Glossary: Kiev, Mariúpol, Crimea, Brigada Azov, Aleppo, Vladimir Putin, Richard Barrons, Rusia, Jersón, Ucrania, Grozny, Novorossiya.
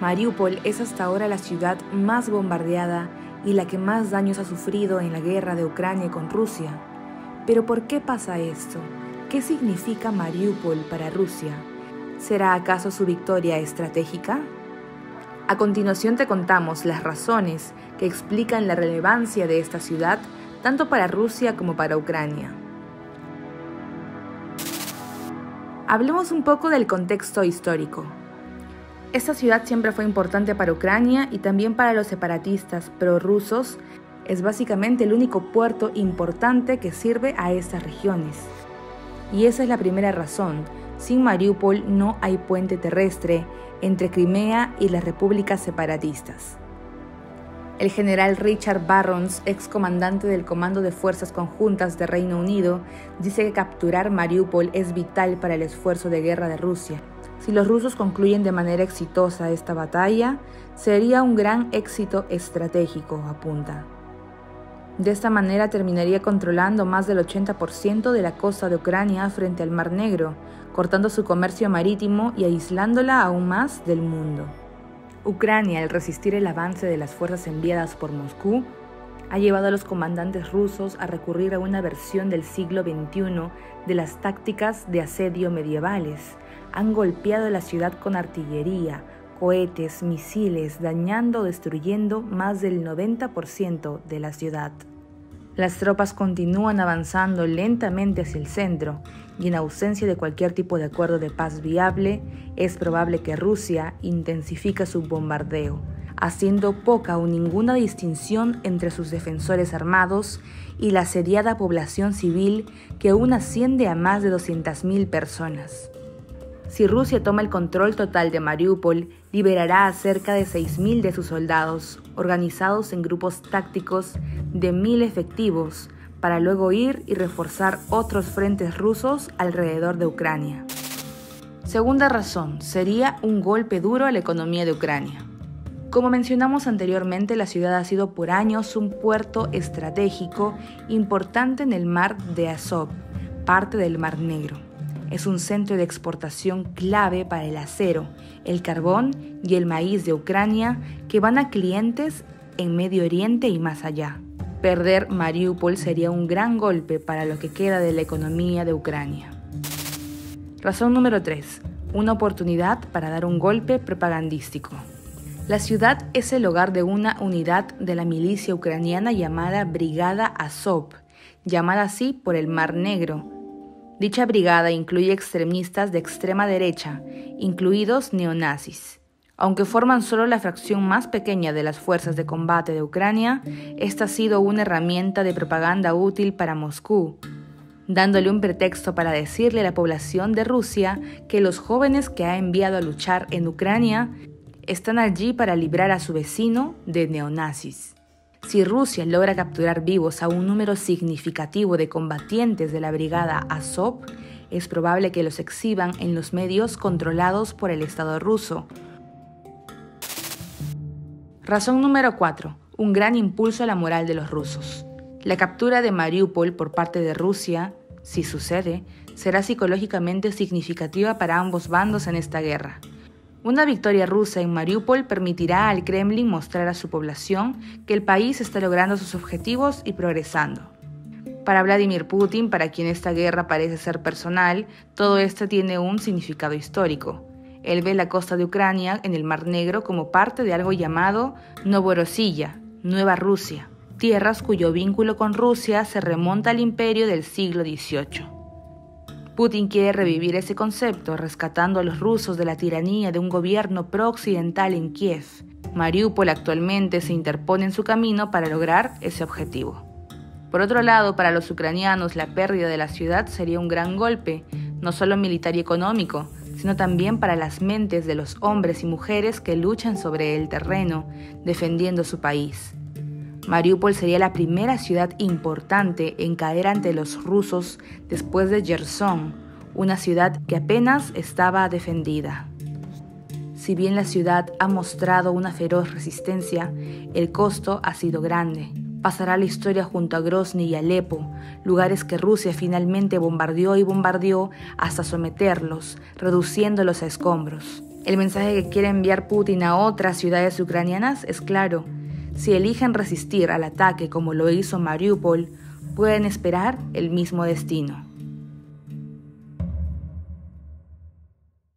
Mariúpol es hasta ahora la ciudad más bombardeada y la que más daños ha sufrido en la guerra de Ucrania con Rusia. ¿Pero por qué pasa esto? ¿Qué significa Mariúpol para Rusia? ¿Será acaso su victoria estratégica? A continuación te contamos las razones que explican la relevancia de esta ciudad tanto para Rusia como para Ucrania. Hablemos un poco del contexto histórico. Esta ciudad siempre fue importante para Ucrania y también para los separatistas prorrusos. Es básicamente el único puerto importante que sirve a estas regiones. Y esa es la primera razón. Sin Mariúpol no hay puente terrestre entre Crimea y las repúblicas separatistas. El general Richard Barrons, excomandante del Comando de Fuerzas Conjuntas de Reino Unido, dice que capturar Mariúpol es vital para el esfuerzo de guerra de Rusia. Si los rusos concluyen de manera exitosa esta batalla, sería un gran éxito estratégico, apunta. De esta manera terminaría controlando más del 80% de la costa de Ucrania frente al Mar Negro, cortando su comercio marítimo y aislándola aún más del mundo. Ucrania, al resistir el avance de las fuerzas enviadas por Moscú, ha llevado a los comandantes rusos a recurrir a una versión del siglo XXI de las tácticas de asedio medievales. Han golpeado la ciudad con artillería, cohetes, misiles, dañando o destruyendo más del 90% de la ciudad. Las tropas continúan avanzando lentamente hacia el centro y en ausencia de cualquier tipo de acuerdo de paz viable, es probable que Rusia intensifique su bombardeo, haciendo poca o ninguna distinción entre sus defensores armados y la asediada población civil que aún asciende a más de 200.000 personas. Si Rusia toma el control total de Mariúpol, liberará a cerca de 6.000 de sus soldados, organizados en grupos tácticos de 1.000 efectivos, para luego ir y reforzar otros frentes rusos alrededor de Ucrania. Segunda razón, sería un golpe duro a la economía de Ucrania. Como mencionamos anteriormente, la ciudad ha sido por años un puerto estratégico importante en el mar de Azov, parte del Mar Negro. Es un centro de exportación clave para el acero, el carbón y el maíz de Ucrania que van a clientes en Medio Oriente y más allá. Perder Mariúpol sería un gran golpe para lo que queda de la economía de Ucrania. Razón número 3. Una oportunidad para dar un golpe propagandístico. La ciudad es el hogar de una unidad de la milicia ucraniana llamada Brigada Azov, llamada así por el Mar Negro. Dicha brigada incluye extremistas de extrema derecha, incluidos neonazis. Aunque forman solo la fracción más pequeña de las fuerzas de combate de Ucrania, esta ha sido una herramienta de propaganda útil para Moscú, dándole un pretexto para decirle a la población de Rusia que los jóvenes que ha enviado a luchar en Ucrania están allí para librar a su vecino de neonazis. Si Rusia logra capturar vivos a un número significativo de combatientes de la brigada Azov, es probable que los exhiban en los medios controlados por el Estado ruso. Razón número 4. Un gran impulso a la moral de los rusos. La captura de Mariúpol por parte de Rusia, si sucede, será psicológicamente significativa para ambos bandos en esta guerra. Una victoria rusa en Mariúpol permitirá al Kremlin mostrar a su población que el país está logrando sus objetivos y progresando. Para Vladimir Putin, para quien esta guerra parece ser personal, todo esto tiene un significado histórico. Él ve la costa de Ucrania en el Mar Negro como parte de algo llamado Novorossiya, Nueva Rusia, tierras cuyo vínculo con Rusia se remonta al imperio del siglo XVIII. Putin quiere revivir ese concepto, rescatando a los rusos de la tiranía de un gobierno pro-occidental en Kiev. Mariúpol actualmente se interpone en su camino para lograr ese objetivo. Por otro lado, para los ucranianos, la pérdida de la ciudad sería un gran golpe, no solo militar y económico, sino también para las mentes de los hombres y mujeres que luchan sobre el terreno, defendiendo su país. Mariúpol sería la primera ciudad importante en caer ante los rusos después de Jersón, una ciudad que apenas estaba defendida. Si bien la ciudad ha mostrado una feroz resistencia, el costo ha sido grande. Pasará la historia junto a Grozny y Aleppo, lugares que Rusia finalmente bombardeó hasta someterlos, reduciéndolos a escombros. El mensaje que quiere enviar Putin a otras ciudades ucranianas es claro. Si eligen resistir al ataque como lo hizo Mariúpol, pueden esperar el mismo destino.